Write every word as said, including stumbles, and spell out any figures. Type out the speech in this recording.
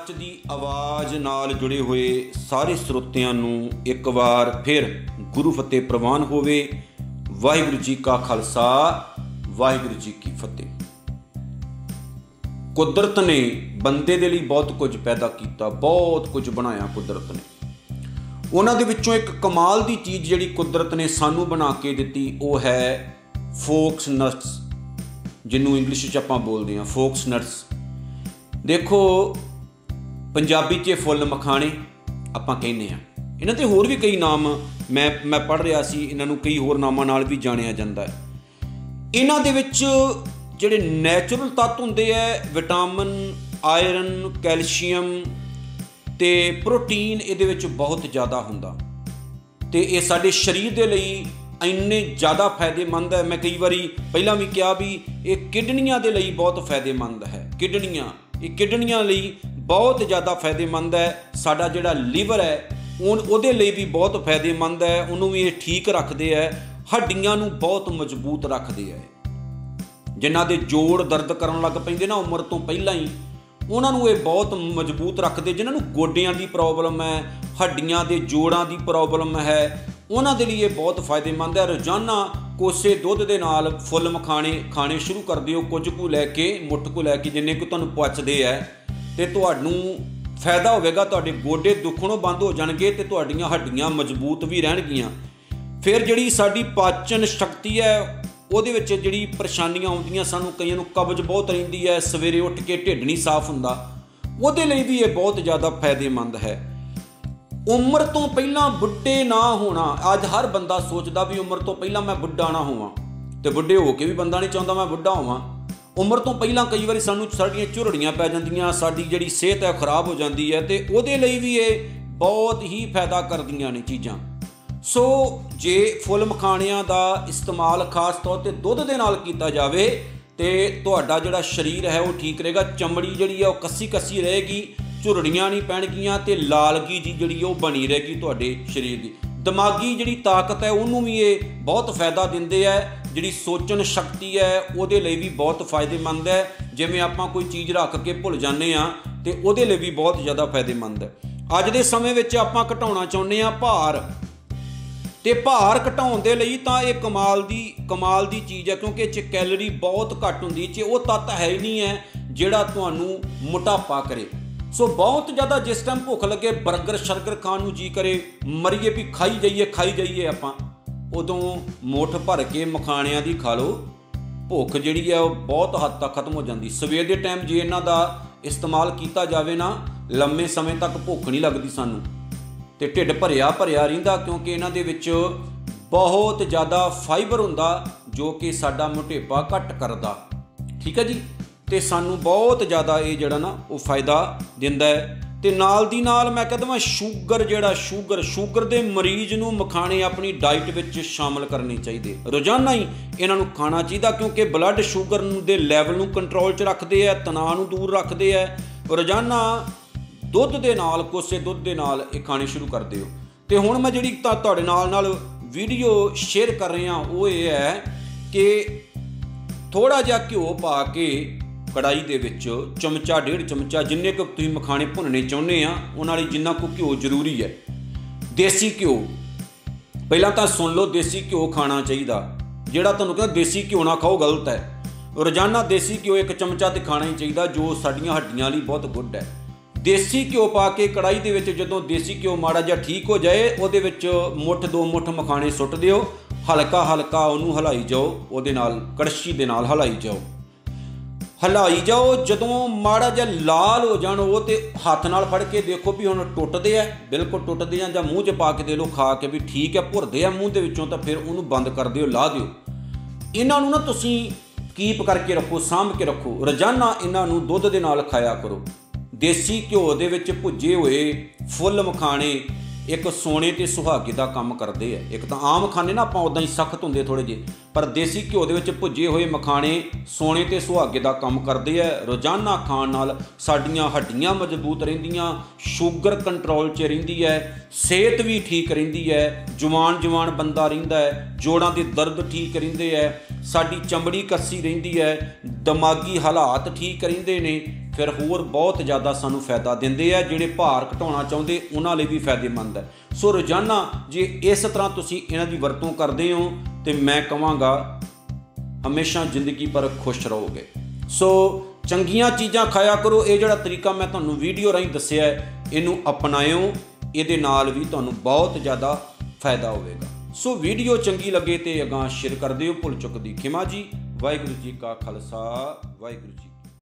सच की आवाज़ नाल जुड़े हुए सारे श्रोतियां नू एक बार फिर गुरु फतेह प्रवान होवे। वाहिगुरु जी का खालसा, वाहिगुरु जी की फतेह। कुदरत ने बंदे दे लिए बहुत कुछ पैदा किया, बहुत कुछ बनाया कुदरत ने। उन्हां दे विच्चों एक कमाल की चीज़ जिहड़ी कुदरत ने सानू बना के दिती वो है फोक्स नट्स, जिन्हों इंग्लिश आपां बोलते हैं फोक्स नट्स। देखो पंजाबी चे फुल मखाने आपां कहने हैं, इन्हां ते होर भी कई नाम मैं मैं पढ़ रहा सी, इन्हां नूं कई होर नामां नाल भी जाणिया जांदा है। इन्हां दे विच जिहड़े नैचुरल तत्व हुंदे आ, विटामिन, आयरन, कैल्शियम ते प्रोटीन इहदे विच बहुत ज़्यादा हुंदा ते इह साडे शरीर दे लई इन्ने ज़्यादा फायदेमंद है। मैं कई बारी पहलां भी कहा भी इह किडनियां दे लई बहुत फायदेमंद है। किडनियां ਇਹ ਕਿਡਨੀਆਂ ਲਈ ਬਹੁਤ ਜ਼ਿਆਦਾ ਫਾਇਦੇਮੰਦ ਹੈ। ਸਾਡਾ ਜਿਹੜਾ ਲੀਵਰ ਹੈ ਉਹ ਉਹਦੇ ਲਈ ਵੀ ਬਹੁਤ ਫਾਇਦੇਮੰਦ ਹੈ, ਉਹਨੂੰ ਵੀ ਇਹ ਠੀਕ ਰੱਖਦੇ ਹੈ। ਹੱਡੀਆਂ ਨੂੰ ਬਹੁਤ ਮਜ਼ਬੂਤ ਰੱਖਦੇ ਹੈ। ਜਿਨ੍ਹਾਂ ਦੇ ਜੋੜ ਦਰਦ ਕਰਨ ਲੱਗ ਪੈਂਦੇ ਨਾ ਉਮਰ ਤੋਂ ਪਹਿਲਾਂ ਹੀ, ਉਹਨਾਂ ਨੂੰ ਇਹ ਬਹੁਤ ਮਜ਼ਬੂਤ ਰੱਖਦੇ। ਜਿਨ੍ਹਾਂ ਨੂੰ ਗੋਡਿਆਂ ਦੀ ਪ੍ਰੋਬਲਮ ਹੈ, ਹੱਡੀਆਂ ਦੇ ਜੋੜਾਂ ਦੀ ਪ੍ਰੋਬਲਮ ਹੈ, ਉਹਨਾਂ ਦੇ ਲਈ ਇਹ ਬਹੁਤ ਫਾਇਦੇਮੰਦ ਹੈ। ਰੋਜ਼ਾਨਾ ਕੋਸੇ ਦੁੱਧ ਦੇ ਨਾਲ ਫੁੱਲ ਮਖਾਣੇ ਖਾਣੇ ਸ਼ੁਰੂ ਕਰ ਦਿਓ, ਕੁਝ ਕੁ ਲੈ ਕੇ, ਮੁੱਠ ਕੁ ਲੈ ਕੇ, ਜਿੰਨੇ ਕੁ ਤੁਹਾਨੂੰ ਪਚਦੇ ਹੈ, ਤੇ ਤੁਹਾਨੂੰ ਫਾਇਦਾ ਹੋਵੇਗਾ। ਤੁਹਾਡੇ ਗੋਡੇ ਦੁਖਣੋਂ ਬੰਦ ਹੋ ਜਾਣਗੇ ਤੇ ਤੁਹਾਡੀਆਂ ਹੱਡੀਆਂ ਮਜ਼ਬੂਤ ਵੀ ਰਹਿਣਗੀਆਂ। ਫਿਰ ਜਿਹੜੀ ਸਾਡੀ ਪਾਚਨ ਸ਼ਕਤੀ ਹੈ ਉਹਦੇ ਵਿੱਚ ਜਿਹੜੀ ਪਰੇਸ਼ਾਨੀਆਂ ਆਉਂਦੀਆਂ ਸਾਨੂੰ, ਕਈਆਂ ਨੂੰ ਕਬਜ਼ ਬਹੁਤ ਰਹਿੰਦੀ ਹੈ, ਸਵੇਰੇ ਉੱਠ ਕੇ ਢਿੱਡ ਨਹੀਂ ਸਾਫ਼ ਹੁੰਦਾ, ਉਹਦੇ ਲਈ ਵੀ ਇਹ ਬਹੁਤ ਜ਼ਿਆਦਾ ਫਾਇਦੇਮੰਦ ਹੈ। उम्र तो पहला बुढ़े ना होना, आज हर बंदा सोचता भी उम्र तो पहला मैं बुढ़ा ना होवां, तो बुढ़े होकर भी बंदा नहीं चाहता मैं बुढ़ा होवां। उम्र तो पहला कई बार सानू साडीआं झुरड़ियां पै जांदियां, साडी जिहड़ी सेहत है खराब हो जाती है, तो उहदे लई भी ये बहुत ही फायदा करदियां ने चीज़ां। सो जे फुल मखाणियां दा इस्तेमाल खास तौर ते दुध दे नाल कीता जावे ते तुहाडा जिहड़ा शरीर है वह ठीक रहेगा। चमड़ी जिहड़ी है वह कसी कसी रहेगी, झुरड़ियाँ नहीं पैणगियां ते लालगी जी जिहड़ी वो बनी रहेगी तुहाडे शरीर की। दिमागी जिहड़ी ताकत है उन्होंने भी ये बहुत फायदा दिंदे है। जिहड़ी सोचण शक्ति है उहदे लई भी बहुत फायदेमंद है। जिवें आपां कोई चीज़ रख के भुल जाने आ ते उहदे लई भी बहुत ज़्यादा फायदेमंद है। अज दे समय विच आपां घटाउणा चाहुंदे आ भार, ते भार घटाउण दे लई तां इह कमाल दी कमाल दी चीज़ है, क्योंकि इह 'च कैलरी बहुत घट हुंदी, इह 'च वो तत्त है ही नहीं है जिहड़ा तुहानूं मोटापा करे। सो so, बहुत ज़्यादा जिस टाइम भुख लगे बर्गर शर्गर खाण नूं जी करे, मरीए भी खाई जाइए खाई जाइए आपां, उदों मुठ भर के मखाणियां दी खा लो, भुख जिहड़ी है वह बहुत हद तक खत्म हो जाती। सवेर के टाइम जे इन्हां दा इस्तेमाल किया जाए ना, लंबे समय तक भुख नहीं लगती सानूं ते ढिड भरिया भरिया रहिंदा, क्योंकि इन्हां दे विच बहुत ज़्यादा फाइबर हुंदा जो कि साडा मोटेपा घट करदा। ठीक है जी, तो सानू बहुत ज़्यादा ये जड़ा ना वो फायदा दिंदा है। तो नाल दी नाल मैं कहता शूगर जड़ा शूगर शूगर के मरीज नू मखाने अपनी डाइट विच शामिल करने चाहिए, रोजाना ही इन्हों खाना चाहिए, क्योंकि ब्लड शूगर दे लैवल नू कंट्रोल च रखते है, तनाव नू दूर रखते है। रोजाना दुध दे नाल कोसे दुध दे नाल ये खाने शुरू कर दिओ। तो हुण मैं जिहड़ी तुहाडे नाल नाल वीडियो शेयर कर रहा वो ये है कि थोड़ा जिहा घिओ पा के कड़ाई दे विच चमचा डेढ़ चमचा जिन्ने कुछ तुसीं मखाने भुनने चाहुंदे आ उहनां लई जिन्ना कुछ घिओ जरूरी है। देसी घिओ पहलां तां सुन लो, देसी घिओ खाना चाहिदा। जिहड़ा तुहानूं कहंदा देसी घिओ ना खाओ गलत है। रोजाना देसी घिओ एक चमचा तो खाना ही चाहिदा, जो साडीआं हड्डियां लई बहुत गुड है। देसी घिओ पा के कड़ाई दे विच जदों देसी घिओ माड़ा जिहा ठीक हो जाए उहदे विच मुठ दो मुठ मखाने सुट दिओ, हल्का हल्का उहनूं हिलाई जाओ, उहदे नाल कड़छी दे नाल हिलाई जाओ हलाई जाओ। जदों माड़ा जा लाल हो जाण वो तो हथ नाल फड़ के देखो भी हुण टुटदे है, बिल्कुल टुटदे हैं, जां मूँह च पा के दे लो खा के भी ठीक है, भुरदे है मूँह दे विचों तां फिर उहनूं बंद कर दिओ, ला दिओ। इन्हां नूं ना तुसीं कीप करके रखो, साँभ के रखो। रोजाना इन्हां नूं दुध दे नाल खाया करो। देसी घिओ दे विच भुज्जे होए फुल मखाणे एक सोने ते सुहागे का काम करते हैं। एक तो आम खाने ना आपां उदां ही सख्त हुंदे थोड़े जे, पर देसी घिओ दे विच भुज्जे होए मखाने सोने ते सुहागे का काम करते हैं। रोजाना खाण नाल साडीआं हड्डियां मजबूत रहिंदियां, शूगर कंट्रोल च रहिंदी है, सेहत भी ठीक रहिंदी है, जवान जवान बंदा रहिंदा है, जोड़ां दे दर्द ठीक रहिंदे है, ਸਾਡੀ ਚਮੜੀ ਕੱਸੀ ਰਹਿੰਦੀ ਹੈ, ਦਿਮਾਗੀ ਹਾਲਾਤ ਠੀਕ ਰਹਿੰਦੇ ਨੇ, ਫਿਰ ਹੋਰ ਬਹੁਤ ਜ਼ਿਆਦਾ ਸਾਨੂੰ ਫਾਇਦਾ ਦਿੰਦੇ ਆ। ਜਿਹੜੇ ਭਾਰ ਘਟਾਉਣਾ ਚਾਹੁੰਦੇ ਉਹਨਾਂ ਲਈ ਵੀ ਫਾਇਦੇਮੰਦ ਹੈ। ਸੋ ਰੋਜ਼ਾਨਾ ਜੇ ਇਸ ਤਰ੍ਹਾਂ ਤੁਸੀਂ ਇਹਨਾਂ ਦੀ ਵਰਤੋਂ ਕਰਦੇ ਹੋ ਤੇ ਮੈਂ ਕਹਾਂਗਾ ਹਮੇਸ਼ਾ ਜ਼ਿੰਦਗੀ ਭਰ ਖੁਸ਼ ਰਹੋਗੇ। ਸੋ ਚੰਗੀਆਂ ਚੀਜ਼ਾਂ ਖਾਇਆ ਕਰੋ। ਇਹ ਜਿਹੜਾ ਤਰੀਕਾ ਮੈਂ ਤੁਹਾਨੂੰ ਵੀਡੀਓ ਰਾਹੀਂ ਦੱਸਿਆ ਹੈ ਇਹਨੂੰ ਅਪਣਾਇਓ, ਇਹਦੇ ਨਾਲ ਵੀ ਤੁਹਾਨੂੰ ਬਹੁਤ ਜ਼ਿਆਦਾ ਫਾਇਦਾ ਹੋਵੇਗਾ। ਸੋ ਵੀਡੀਓ ਚੰਗੀ ਲੱਗੇ ਤੇ ਅਗਾਂਹ ਸ਼ੇਅਰ ਕਰ ਦਿਓ। ਭੁੱਲ ਚੁੱਕ ਦੀ ਖਿਮਾ ਜੀ। ਵਾਹਿਗੁਰੂ ਜੀ ਕਾ ਖਾਲਸਾ ਵਾਹਿਗੁਰੂ ਜੀ।